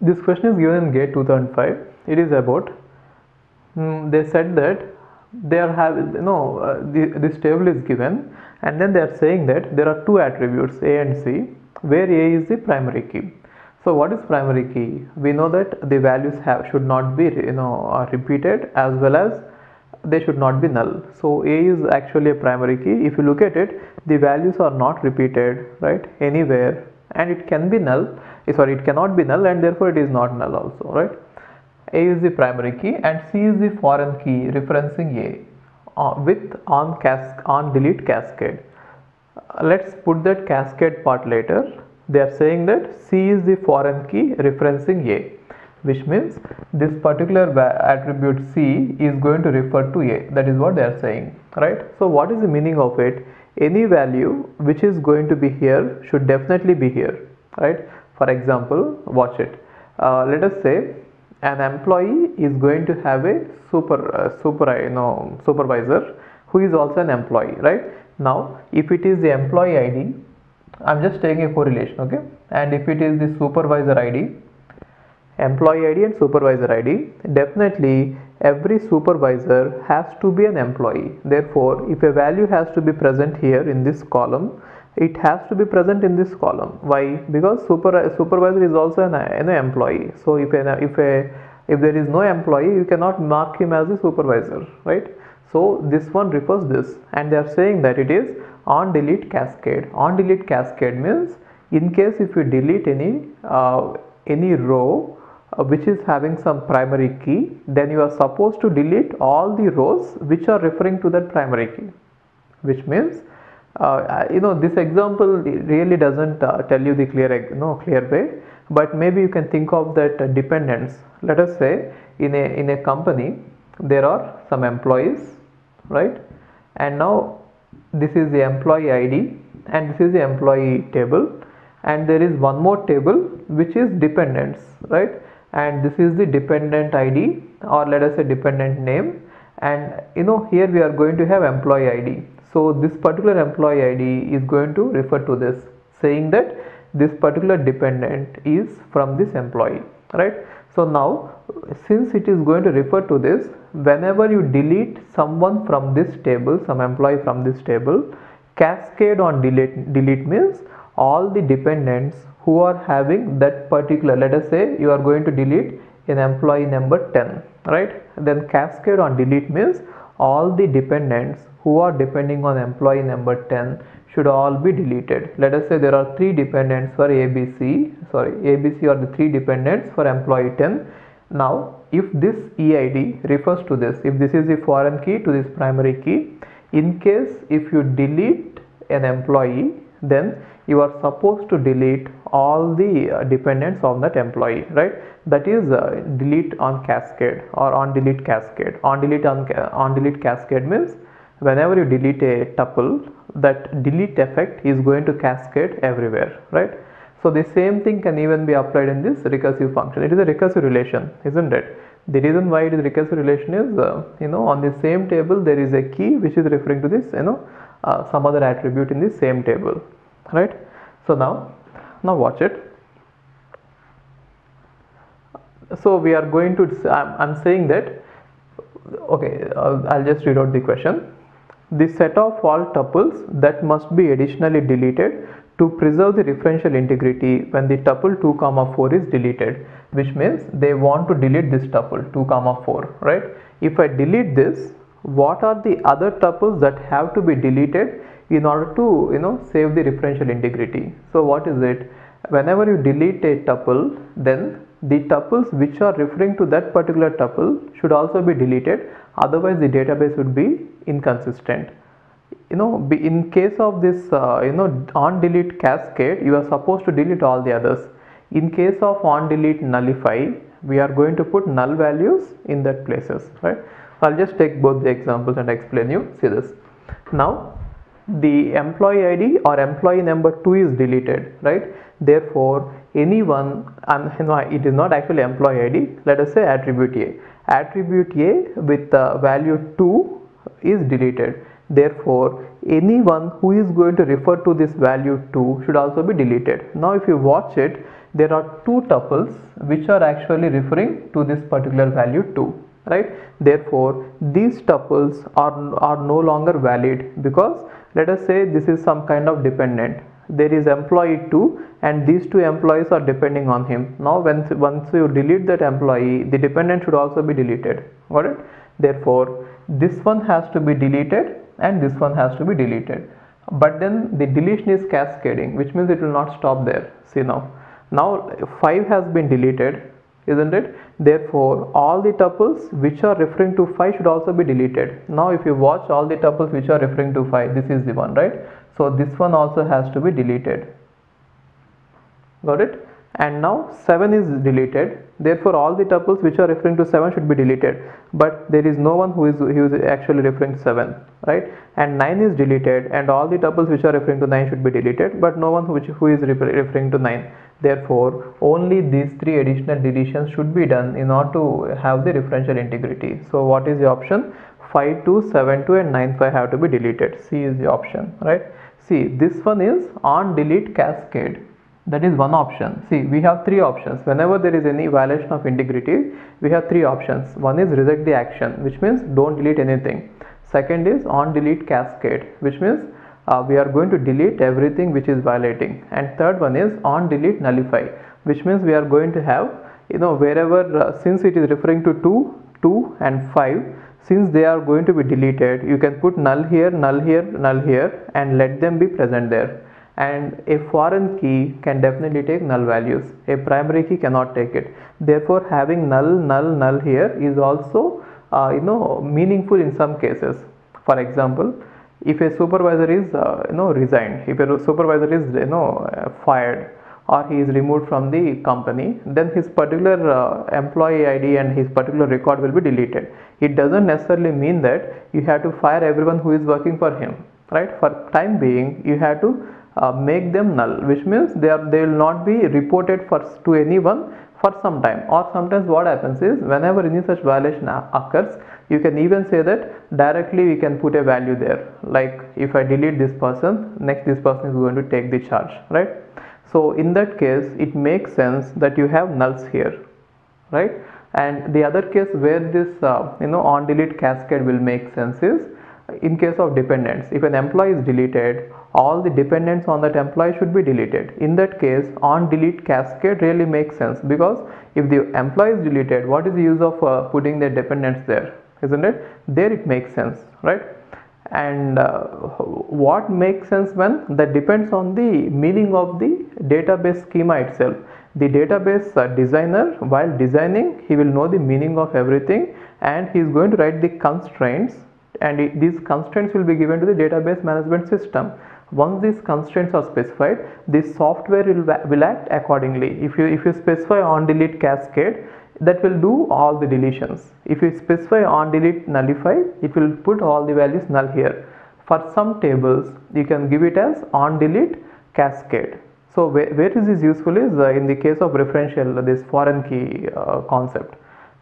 This question is given in GATE 2005. It is about they said that they are having this table is given, and then they are saying that there are two attributes A and C, where A is the primary key. So what is primary key? We know that the values should not be repeated, as well as they should not be null. So A is actually a primary key. If you look at it, the values are not repeated right anywhere, and it can be null. Sorry, it cannot be null, and therefore it is not null also, right? A is the primary key, and C is the foreign key referencing A with on delete cascade. Let's put that cascade part later. They are saying that C is the foreign key referencing A, which means this particular attribute C is going to refer to A. That is what they are saying, right? So what is the meaning of it? Any value which is going to be here should definitely be here, right? For example, watch it. Let us say an employee is going to have a supervisor who is also an employee, right? Now, if it is the employee ID, I'm just taking a correlation, okay? And if it is the supervisor ID, employee ID and supervisor ID, definitely every supervisor has to be an employee. Therefore, if a value has to be present here in this column, it has to be present in this column. Why? Because supervisor is also an employee. So if there is no employee, you cannot mark him as a supervisor, right? So this one refers this, and they are saying that it is on delete cascade. On delete cascade means in case if you delete any row which is having some primary key, then you are supposed to delete all the rows which are referring to that primary key, which means this example really doesn't tell you the clear way, but maybe you can think of that dependence. Let us say in a company there are some employees, right? And now this is the employee ID and this is the employee table, and there is one more table which is dependents, right? And this is the dependent ID, or let us say dependent name, and here we are going to have employee ID. So this particular employee ID is going to refer to this, saying that this particular dependent is from this employee, right? So now, since it is going to refer to this, whenever you delete someone from this table, some employee from this table, cascade on delete means all the dependents who are having that particular, let us say you are going to delete an employee number 10, right? Then cascade on delete means all the dependents who are depending on employee number 10 should all be deleted. Let us say there are three dependents for ABC are the three dependents for employee 10. Now, if this EID refers to this, if this is the foreign key to this primary key, in case if you delete an employee, then you are supposed to delete all the dependents of that employee, right? That is delete on cascade or on delete cascade. On delete cascade means whenever you delete a tuple, that delete effect is going to cascade everywhere, right? So the same thing can even be applied in this recursive function. It is a recursive relation, isn't it? The reason why it is a recursive relation is, on the same table there is a key which is referring to this, some other attribute in the same table, right? So now watch it. So we are going to, I'm saying that, okay, I'll just read out the question. The set of all tuples that must be additionally deleted to preserve the referential integrity when the tuple 2,4 is deleted, which means they want to delete this tuple 2,4, right? If I delete this, what are the other tuples that have to be deleted in order to save the referential integrity? So what is it? Whenever you delete a tuple, then the tuples which are referring to that particular tuple should also be deleted, otherwise the database would be inconsistent. In case of this on delete cascade, you are supposed to delete all the others. In case of on delete nullify, we are going to put null values in that places, right? I'll just take both the examples and explain you. See this. Now the employee ID or employee number 2 is deleted, right? Therefore anyone, it is not actually employee ID, let us say attribute A. Attribute A with value 2 is deleted. Therefore, anyone who is going to refer to this value 2 should also be deleted. Now, if you watch it, there are two tuples which are actually referring to this particular value 2, right? Therefore, these tuples are no longer valid, because let us say this is some kind of dependent. There is employee 2 and these two employees are depending on him. Now once you delete that employee, the dependent should also be deleted. Got it? Therefore, this one has to be deleted and this one has to be deleted. But then the deletion is cascading, which means it will not stop there. See now. Now 5 has been deleted, isn't it? Therefore, all the tuples which are referring to 5 should also be deleted. Now if you watch all the tuples which are referring to 5, this is the one, right? So this one also has to be deleted. Got it? And now 7 is deleted. Therefore, all the tuples which are referring to 7 should be deleted. But there is no one who is actually referring to 7, right? And 9 is deleted, and all the tuples which are referring to 9 should be deleted. But no one who is referring to 9. Therefore, only these 3 additional deletions should be done in order to have the referential integrity. So what is the option? 5, 2, 7, 2 and 9, 5 have to be deleted. C is the option, right? See, this one is on delete cascade. That is one option. See, we have 3 options. Whenever there is any violation of integrity, we have 3 options. One is reject the action, which means don't delete anything. Second is on delete cascade, which means we are going to delete everything which is violating. And third one is on delete nullify, which means we are going to have, you know, wherever since it is referring to 2 and 5, since they are going to be deleted, you can put null here, null here, null here and let them be present there. And a foreign key can definitely take null values. A primary key cannot take it. Therefore, having null, null, null here is also meaningful in some cases. For example, if a supervisor is resigned, if a supervisor is fired, or he is removed from the company, then his particular employee ID and his particular record will be deleted. It doesn't necessarily mean that you have to fire everyone who is working for him, right? For time being, you have to make them null, which means they will not be reported to anyone for some time. Or sometimes what happens is, whenever any such violation occurs, you can even say that directly we can put a value there. Like if I delete this person, next this person is going to take the charge, right? So in that case, it makes sense that you have nulls here, right? And the other case where this on delete cascade will make sense is in case of dependents. If an employee is deleted, all the dependents on that employee should be deleted. In that case, on delete cascade really makes sense, because if the employee is deleted, what is the use of putting their dependents there, isn't it? There it makes sense, right? And what makes sense when? That depends on the meaning of the database schema itself. The database designer, while designing, he will know the meaning of everything, and he is going to write the constraints, and these constraints will be given to the database management system. Once these constraints are specified, this software will act accordingly. If you specify on delete cascade, that will do all the deletions. If you specify on delete nullify, it will put all the values null here. For some tables, you can give it as on delete cascade. So where is this useful is in the case of referential, this foreign key concept.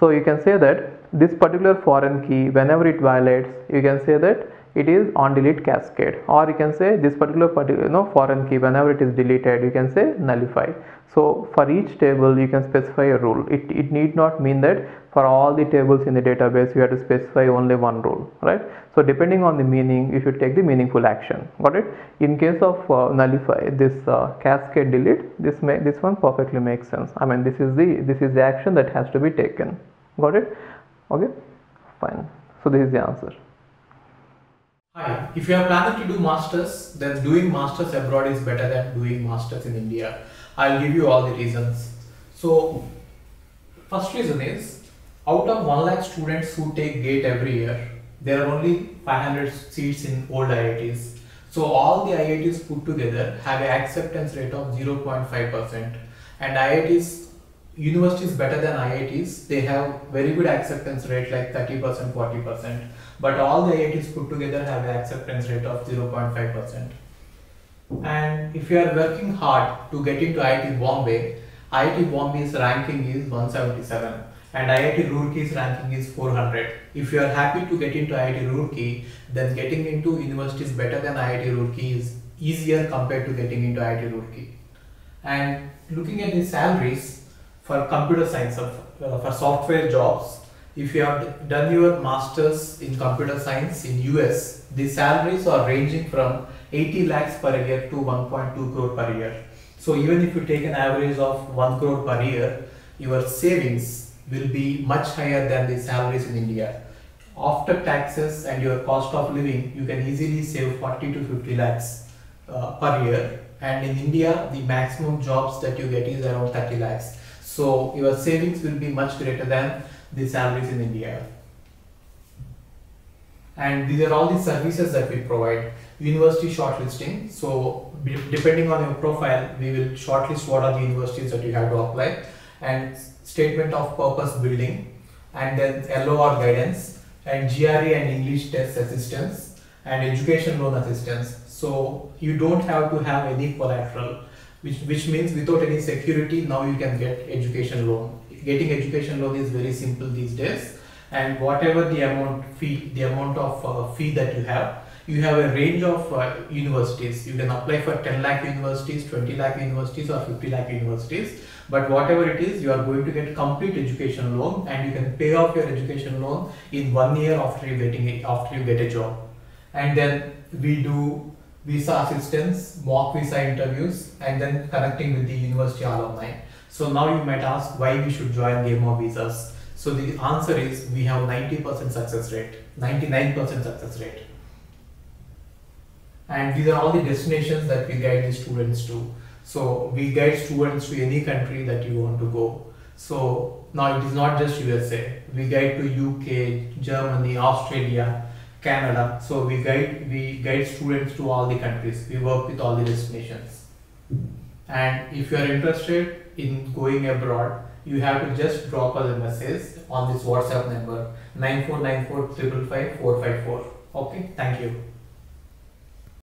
So you can say that this particular foreign key, whenever it violates, you can say that it is on delete cascade, or you can say this particular foreign key, whenever it is deleted, you can say nullify. So for each table you can specify a rule. It need not mean that for all the tables in the database you have to specify only one rule, right? So depending on the meaning, you should take the meaningful action. Got it? In case of nullify, this cascade delete, this one perfectly makes sense. I mean, this is the action that has to be taken. Got it? Okay, fine. So this is the answer. Hi, if you are planning to do masters, then doing masters abroad is better than doing masters in India. I'll give you all the reasons. So first reason is, out of 1 lakh students who take GATE every year, there are only 500 seats in old IITs. So all the IITs put together have an acceptance rate of 0.5%, and universities better than IITs, they have very good acceptance rate like 30%, 40%. But all the IITs put together have an acceptance rate of 0.5%. And if you are working hard to get into IIT Bombay, IIT Bombay's ranking is 177 and IIT Roorkee's ranking is 400. If you are happy to get into IIT Roorkee, then getting into universities better than IIT Roorkee is easier compared to getting into IIT Roorkee. And looking at the salaries for computer science, for software jobs, if you have done your masters in computer science in US, the salaries are ranging from 80 lakhs per year to 1.2 crore per year. So even if you take an average of 1 crore per year, your savings will be much higher than the salaries in India. After taxes and your cost of living, you can easily save 40 to 50 lakhs per year. And in India, the maximum jobs that you get is around 30 lakhs. So your savings will be much greater than the salaries in India. And these are all the services that we provide. University shortlisting. So depending on your profile, we will shortlist what are the universities that you have to apply. And statement of purpose building. And then LOR guidance. And GRE and English test assistance. And education loan assistance. So you don't have to have any collateral, which means without any security, now you can get education loan. Getting education loan is very simple these days, and whatever the amount of fee that you have a range of universities. You can apply for 10 lakh universities, 20 lakh universities, or 50 lakh universities. But whatever it is, you are going to get complete education loan, and you can pay off your education loan in 1 year after you get a job. And then we do visa assistance, mock visa interviews, and then connecting with the university alumni. So now you might ask why we should join Game of Visas. So the answer is we have 90% success rate, 99% success rate. And these are all the destinations that we guide the students to. So we guide students to any country that you want to go. So now it is not just USA. We guide to UK, Germany, Australia, Canada. So we guide students to all the countries. We work with all the destinations. And if you are interested in going abroad, you have to just drop a message on this WhatsApp number 9494555454. Okay, thank you.